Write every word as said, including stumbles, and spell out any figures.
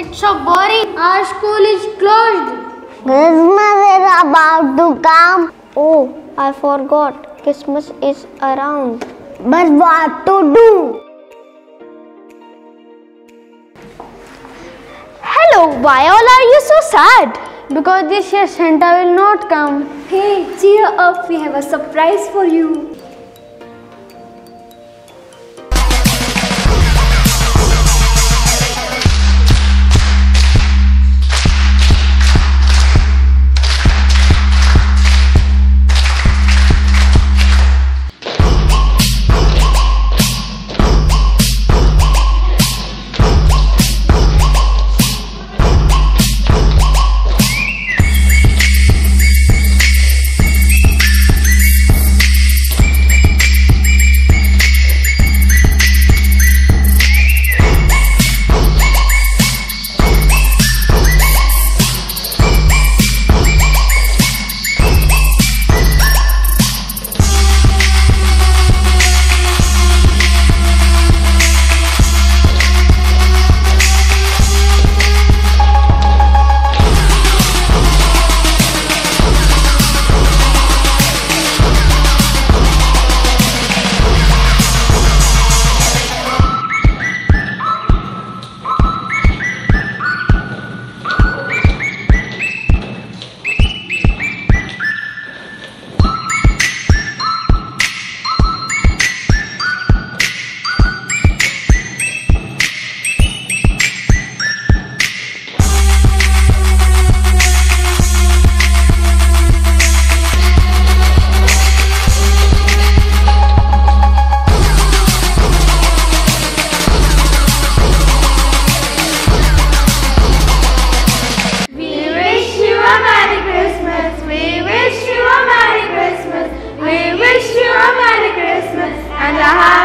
It's so boring. Our school is closed. Christmas is about to come. Oh, I forgot. Christmas is around. But what to do? Hello, why all are you so sad? Because this year Santa will not come. Hey, cheer up. We have a surprise for you. Merry Christmas, we wish you a Merry Christmas and a happy